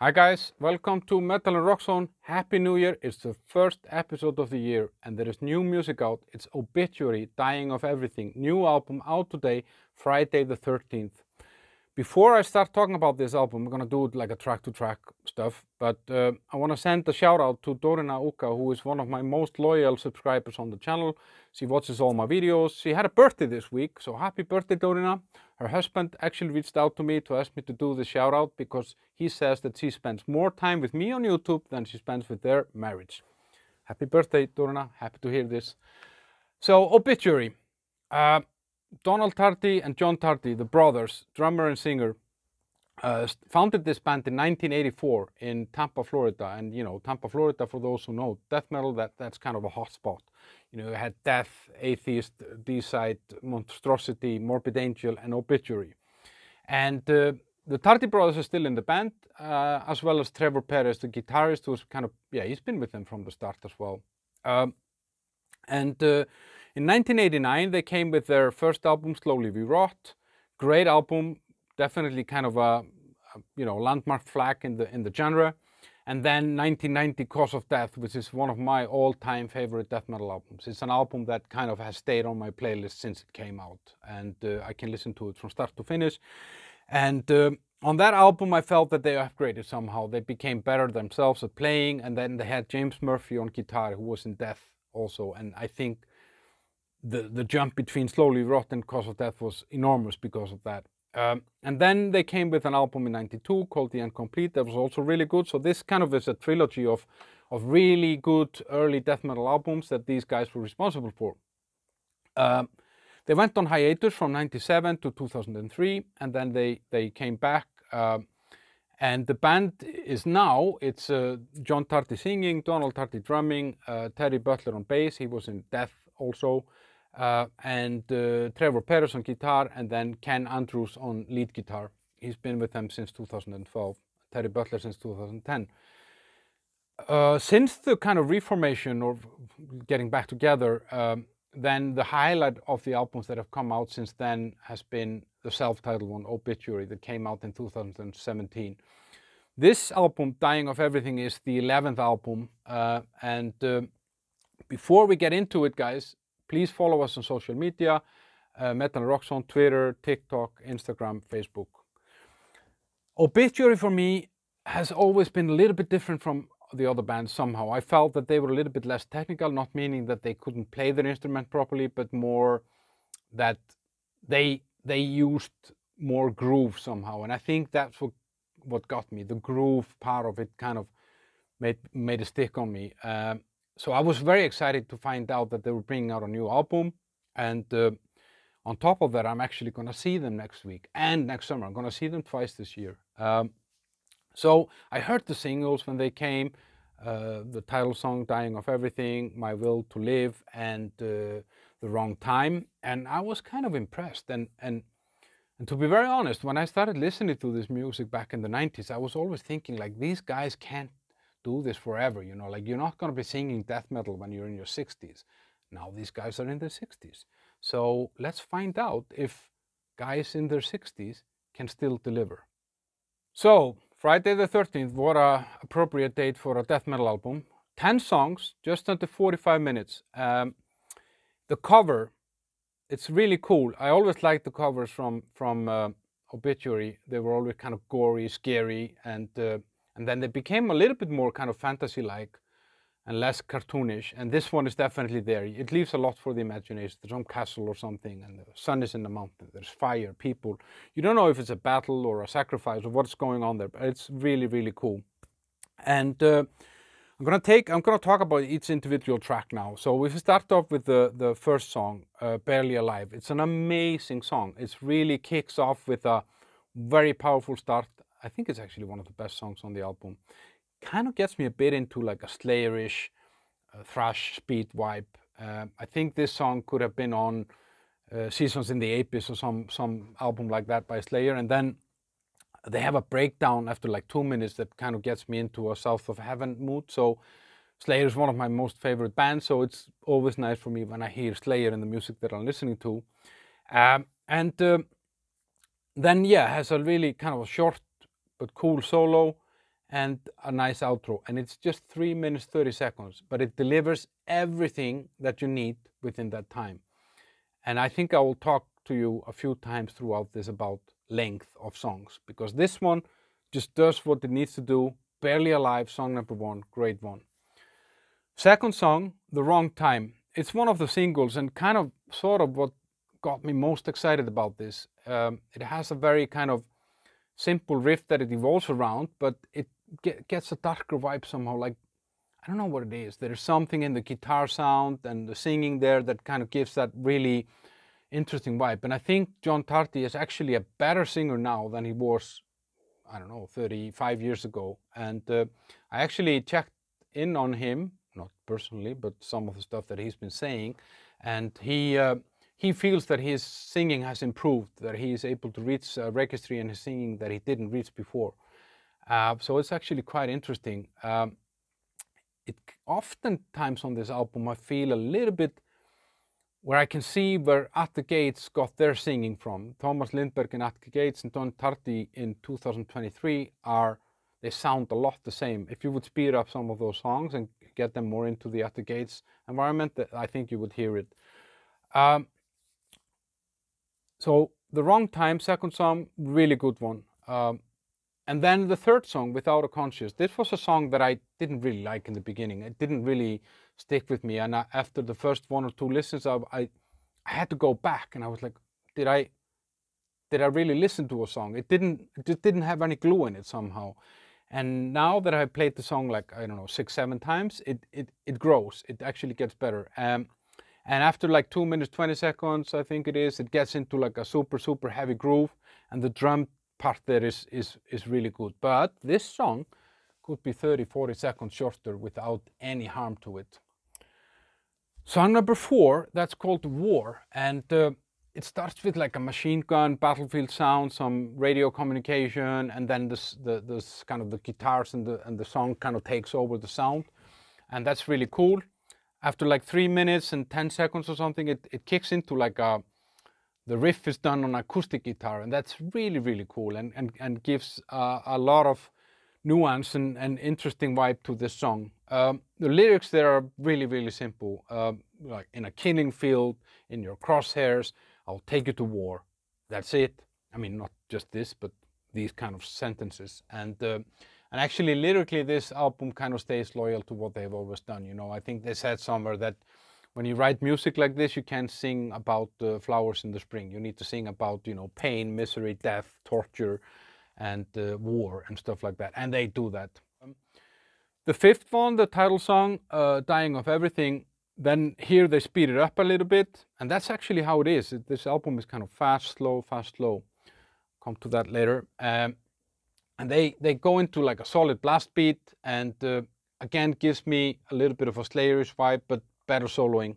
Hi guys, welcome to Metal and Rock Zone. Happy New Year, it's the first episode of the year and there is new music out. It's Obituary, Dying of Everything, new album out today, Friday the 13th. Before I start talking about this album, I'm going to do it like a track to track stuff, but I want to send a shout out to Dorina Uka, who is one of my most loyal subscribers on the channel. She watches all my videos. She had a birthday this week, so happy birthday, Dorina. Her husband actually reached out to me to ask me to do the shout out because he says that she spends more time with me on YouTube than she spends with their marriage. Happy birthday, Dorina. Happy to hear this. So, Obituary. Donald Tardy and John Tardy, the brothers, drummer and singer, founded this band in 1984 in Tampa, Florida. And, you know, Tampa, Florida, for those who know, death metal, that's kind of a hot spot. You know, you had Death, Atheist, D-Side, Monstrosity, Morbid Angel, and Obituary. And the Tardy brothers are still in the band, as well as Trevor Peres, the guitarist, who's kind of, yeah, he's been with them from the start as well. In 1989, they came with their first album, Slowly We Rot. Great album, definitely kind of a you know, landmark flag in the genre. And then 1990, Cause of Death, which is one of my all-time favorite death metal albums. It's an album that kind of has stayed on my playlist since it came out, and I can listen to it from start to finish. And on that album, I felt that they upgraded somehow. They became better themselves at playing, and then they had James Murphy on guitar, who was in Death also, and I think the jump between Slowly Rot and Cause of Death was enormous because of that. And then they came with an album in 92 called The Uncomplete that was also really good. So this kind of is a trilogy of really good early death metal albums that these guys were responsible for. They went on hiatus from 97 to 2003, and then they came back. And the band is now, it's John Tardy singing, Donald Tardy drumming, Terry Butler on bass, he was in Death also, and Trevor Peres on guitar, and then Ken Andrews on lead guitar. He's been with them since 2012, Terry Butler since 2010. Since the kind of reformation or getting back together, then the highlight of the albums that have come out since then has been the self-titled one, Obituary, that came out in 2017. This album, Dying of Everything, is the 11th album, before we get into it, guys, please follow us on social media, Metal and Rock Zone, Twitter, TikTok, Instagram, Facebook. Obituary for me has always been a little bit different from the other bands somehow. I felt that they were a little bit less technical, not meaning that they couldn't play their instrument properly, but more that they used more groove somehow. And I think that's what got me. The groove part of it kind of made a stick on me. So I was very excited to find out that they were bringing out a new album, and on top of that, I'm actually going to see them next week and next summer. I'm going to see them twice this year. So I heard the singles when they came, the title song, Dying of Everything, My Will to Live, and The Wrong Time, and I was kind of impressed. And to be very honest, when I started listening to this music back in the 90s, I was always thinking, like, these guys can't do this forever, you know, like, you're not going to be singing death metal when you're in your 60s. Now these guys are in their 60s. So let's find out if guys in their 60s can still deliver. So Friday the 13th, what an appropriate date for a death metal album. 10 songs, just under 45 minutes. The cover, it's really cool. I always liked the covers from Obituary. They were always kind of gory, scary, and then they became a little bit more kind of fantasy-like and less cartoonish. And this one is definitely there. It leaves a lot for the imagination. There's some castle or something, and the sun is in the mountain. There's fire, people. You don't know if it's a battle or a sacrifice or what's going on there, but it's really, really cool. And I'm gonna talk about each individual track now. So if we start off with the first song, Barely Alive, it's an amazing song. It really kicks off with a very powerful start. I think it's actually one of the best songs on the album. Kind of gets me a bit into like a Slayerish thrash speed vibe. I think this song could have been on Seasons in the Abyss or some album like that by Slayer. And then they have a breakdown after like 2 minutes that kind of gets me into a South of Heaven mood. So Slayer is one of my most favorite bands, so it's always nice for me when I hear Slayer in the music that I'm listening to. Then, yeah, it has a really kind of a short but cool solo, and a nice outro. And it's just 3 minutes 30 seconds, but it delivers everything that you need within that time. And I think I will talk to you a few times throughout this about length of songs, because this one just does what it needs to do. Barely Alive, song number 1, great one. Second song, The Wrong Time. It's one of the singles and kind of sort of what got me most excited about this. It has a very kind of simple riff that it evolves around, but it gets a darker vibe somehow. Like, I don't know what it is. There's something in the guitar sound and the singing there that kind of gives that really interesting vibe. And I think John Tardy is actually a better singer now than he was, I don't know, 35 years ago. And I actually checked in on him, not personally, but some of the stuff that he's been saying, and he feels that his singing has improved, that he is able to reach a registry in his singing that he didn't reach before. So it's actually quite interesting. It oftentimes on this album I feel a little bit where I can see where At The Gates got their singing from. Thomas Lindbergh and At The Gates and Don Tardy in 2023 are, they sound a lot the same. If you would speed up some of those songs and get them more into the At The Gates environment, I think you would hear it. So The Wrong Time, second song, really good one. And then the third song, Without a Conscience. This was a song that I didn't really like in the beginning. It didn't really stick with me. And after the first 1 or 2 listens, I had to go back and I was like, did I really listen to a song? It just didn't have any glue in it somehow. And now that I played the song like, I don't know, 6, 7 times, it grows. It actually gets better. And after like 2 minutes, 20 seconds, I think it is, it gets into like a super, super heavy groove. And the drum part there is really good. But this song could be 30, 40 seconds shorter without any harm to it. Song number 4, that's called War. And it starts with like a machine gun, battlefield sound, some radio communication, and then this kind of the guitars and the song kind of takes over the sound. And that's really cool. After like 3 minutes and 10 seconds or something, it kicks into like a, the riff is done on acoustic guitar, and that's really, really cool, and gives a lot of nuance and interesting vibe to this song. The lyrics there are really, really simple, like in a killing field, in your crosshairs, I'll take you to war. That's it. I mean, not just this, but these kind of sentences. And actually, lyrically, this album kind of stays loyal to what they've always done. You know, I think they said somewhere that when you write music like this, you can't sing about flowers in the spring. You need to sing about, you know, pain, misery, death, torture, and war and stuff like that. And they do that. The 5th one, the title song, Dying of Everything, then here they speed it up a little bit. And that's actually how it is. This album is kind of fast, slow, fast, slow. Come to that later. And they go into like a solid blast beat, and again gives me a little bit of a Slayerish vibe, but better soloing.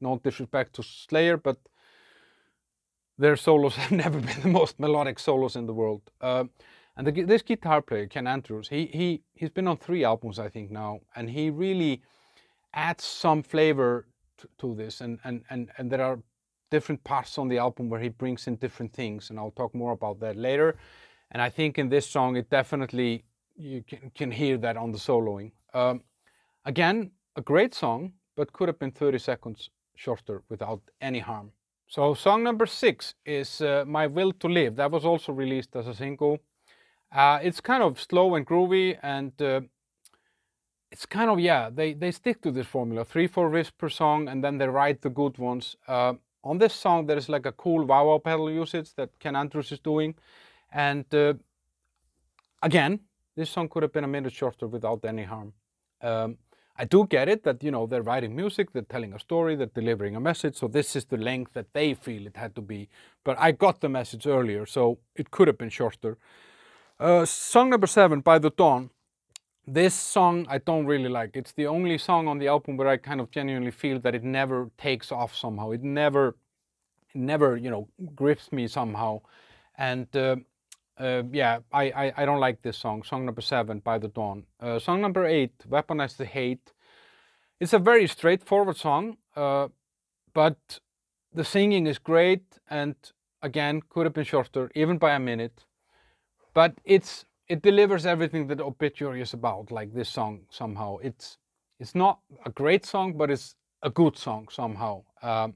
No disrespect to Slayer, but their solos have never been the most melodic solos in the world. And this guitar player, Ken Andrews, he's been on 3 albums I think now, and he really adds some flavor to this. And there are different parts on the album where he brings in different things, and I'll talk more about that later. And I think in this song, it definitely, you can hear that on the soloing. Again, a great song, but could have been 30 seconds shorter without any harm. So song number 6 is My Will to Live. That was also released as a single. It's kind of slow and groovy, and it's kind of, yeah, they stick to this formula. 3-4 riffs per song, and then they write the good ones. On this song, there is like a cool wah-wah pedal usage that Ken Andrews is doing. And again, this song could have been a minute shorter without any harm. I do get it that, you know, they're writing music, they're telling a story, they're delivering a message. So this is the length that they feel it had to be. But I got the message earlier, so it could have been shorter. Song number 7, By the Dawn. This song I don't really like. It's the only song on the album where I kind of genuinely feel that it never takes off somehow. It never, you know, grips me somehow. And yeah, I don't like this song. Song number 7, By the Dawn. Song number 8, Weaponize the Hate. It's a very straightforward song, but the singing is great, and again, could have been shorter, even by a minute. But it's it delivers everything that Obituary is about, like this song somehow. It's not a great song, but it's a good song somehow. And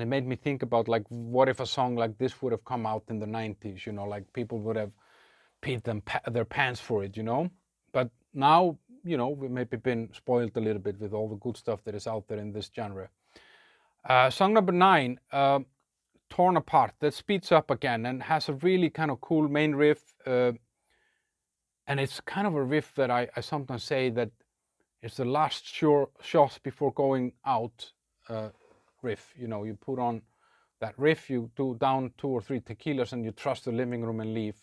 it made me think about, like, what if a song like this would have come out in the 90s, you know, like people would have peed their pants for it, you know. But now, you know, we've maybe been spoiled a little bit with all the good stuff that is out there in this genre. Song number 9, Torn Apart, that speeds up again and has a really kind of cool main riff. And it's kind of a riff that I sometimes say that it's the last shot before going out riff. You know, you put on that riff, you do down 2 or 3 tequilas and you trust the living room and leave.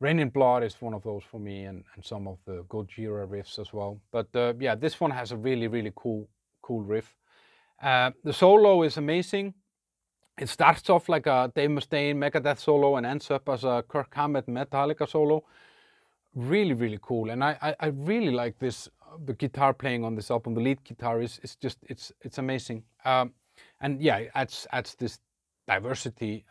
Raining Blood is one of those for me, and some of the Gojira riffs as well. But yeah, this one has a really, really cool riff. The solo is amazing. It starts off like a Dave Mustaine Megadeth solo and ends up as a Kirk Hammett Metallica solo. Really, really cool. And I really like this, the guitar playing on this album. The lead guitar is just amazing. And yeah, it adds this diversity.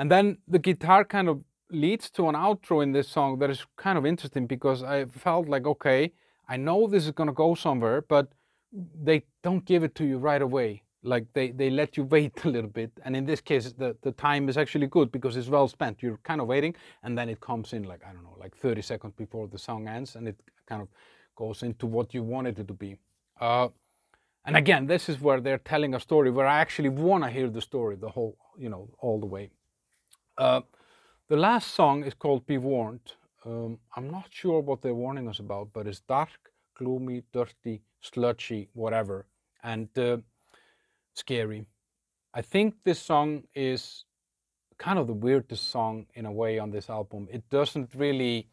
And then the guitar kind of leads to an outro in this song that is kind of interesting, because I felt like, okay, I know this is going to go somewhere, but they don't give it to you right away. Like, they let you wait a little bit. And in this case, the time is actually good because it's well spent. You're kind of waiting, and then it comes in, like, I don't know, like 30 seconds before the song ends, and it kind of goes into what you wanted it to be. And again, this is where they're telling a story, where I actually want to hear the story, the whole, you know, all the way. The last song is called Be Warned. I'm not sure what they're warning us about, but it's dark, gloomy, dirty, sludgy, whatever, and scary. I think this song is kind of the weirdest song in a way on this album. It doesn't really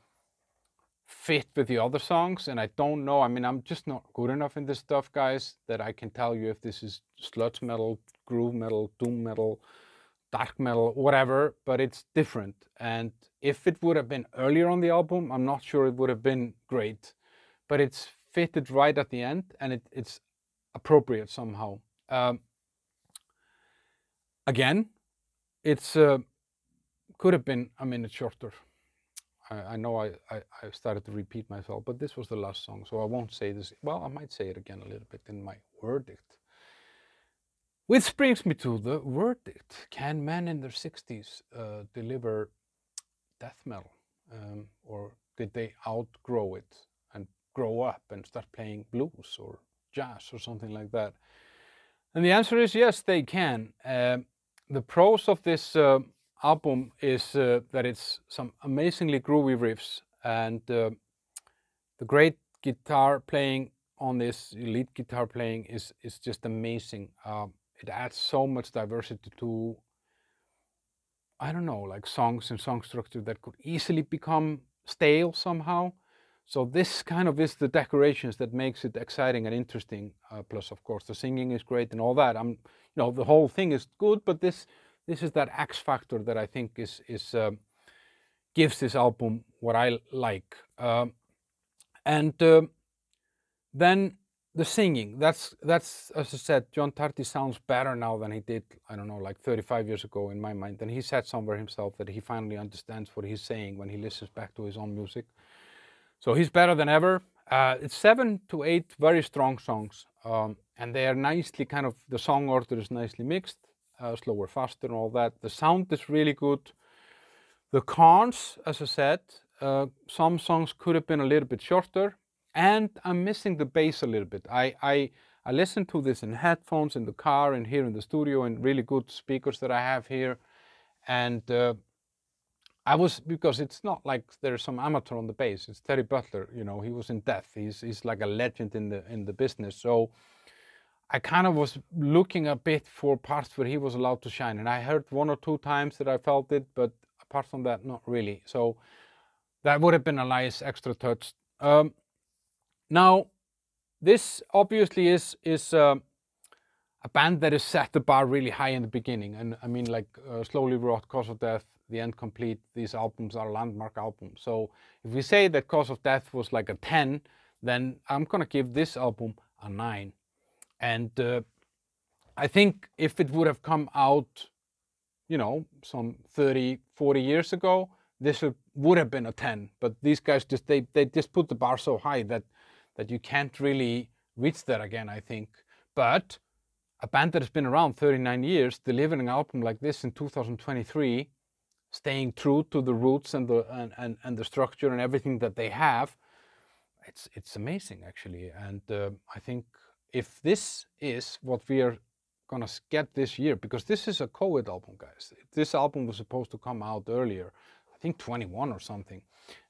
fit with the other songs, and I don't know. I mean, I'm just not good enough in this stuff, guys, that I can tell you if this is sludge metal, groove metal, doom metal, dark metal, whatever, but it's different. And if it would have been earlier on the album, I'm not sure it would have been great, but it's fitted right at the end, and it's appropriate somehow. Again, it's could have been a minute shorter. I know I started to repeat myself, but this was the last song, so I won't say this. Well, I might say it again a little bit in my verdict. Which brings me to the verdict. Can men in their 60s deliver death metal? Or did they outgrow it and grow up and start playing blues or jazz or something like that? And the answer is yes, they can. The pros of this album is that it's some amazingly groovy riffs, and the great guitar playing on this, lead guitar playing, is just amazing. It adds so much diversity to, I don't know, like songs and song structure that could easily become stale somehow. So this kind of is the decorations that makes it exciting and interesting. Plus, of course, the singing is great and all that. You know, the whole thing is good, but this is that X factor that I think is gives this album what I like. Then the singing. That's as I said, John Tardy sounds better now than he did, I don't know, like 35 years ago in my mind. And he said somewhere himself that he finally understands what he's saying when he listens back to his own music. So he's better than ever. It's 7 to 8 very strong songs, and they are nicely kind of, the song order is nicely mixed, slower, faster and all that. The sound is really good. The cons, as I said, some songs could have been a little bit shorter, and I'm missing the bass a little bit. I listen to this in headphones, in the car, and here in the studio, and really good speakers that I have here, and because it's not like there's some amateur on the bass. It's Terry Butler, you know, he was in Death. He's like a legend in the business. So I kind of was looking a bit for parts where he was allowed to shine. And I heard 1 or 2 times that I felt it, but apart from that, not really. So that would have been a nice extra touch. Now, this obviously is a band that has set the bar really high in the beginning. And I mean, like Slowly We Rot, Cause of Death, The Uncomplete, these albums are landmark albums. So if we say that Cause of Death was like a 10, then I'm going to give this album a 9. And I think if it would have come out, you know, some 30, 40 years ago, this would have been a 10. But these guys just they just put the bar so high that you can't really reach that again, I think. But a band that has been around 39 years, delivering an album like this in 2023, staying true to the roots and the structure and everything that they have, it's amazing, actually. And I think if this is what we are gonna get this year, because this is a COVID album, guys. This album was supposed to come out earlier, I think 21 or something.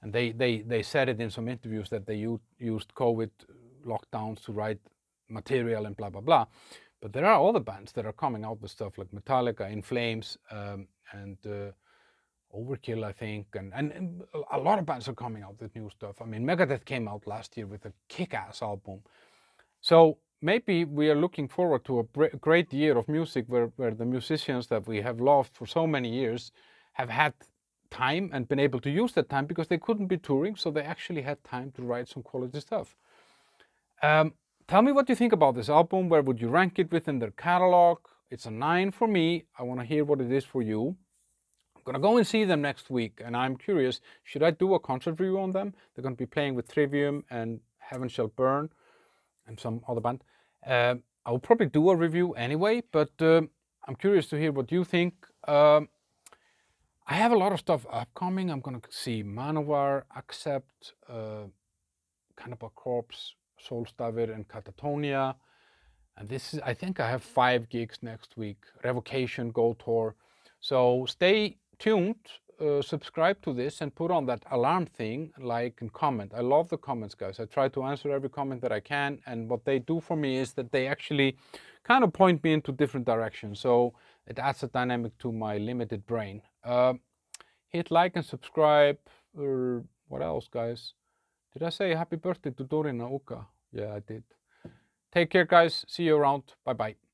And they said it in some interviews that they used COVID lockdowns to write material and blah, blah, blah. But there are other bands that are coming out with stuff like Metallica, In Flames, and Overkill, I think, and a lot of bands are coming out with new stuff. I mean, Megadeth came out last year with a kick-ass album. So maybe we are looking forward to a great year of music where the musicians that we have loved for so many years have had time and been able to use that time because they couldn't be touring, so they actually had time to write some quality stuff. Tell me what you think about this album. Where would you rank it within their catalog? It's a 9 for me. I want to hear what it is for you. I'm going to go and see them next week, and I'm curious, should I do a concert review on them? They're going to be playing with Trivium and Heaven Shall Burn and some other band. I'll probably do a review anyway, but I'm curious to hear what you think. I have a lot of stuff upcoming. I'm going to see Manowar, Accept, Cannibal Corpse, Solstavir and Catatonia, and this is, I think I have 5 gigs next week, Revocation, Go Tour. So stay tuned, subscribe to this and put on that alarm thing, like and comment. I love the comments, guys. I try to answer every comment that I can, and what they do for me is that they actually kind of point me into different directions, so it adds a dynamic to my limited brain. Hit like and subscribe, or what else, guys? Did I say happy birthday to Dorina Uka? Yeah, I did. Take care, guys. See you around. Bye-bye.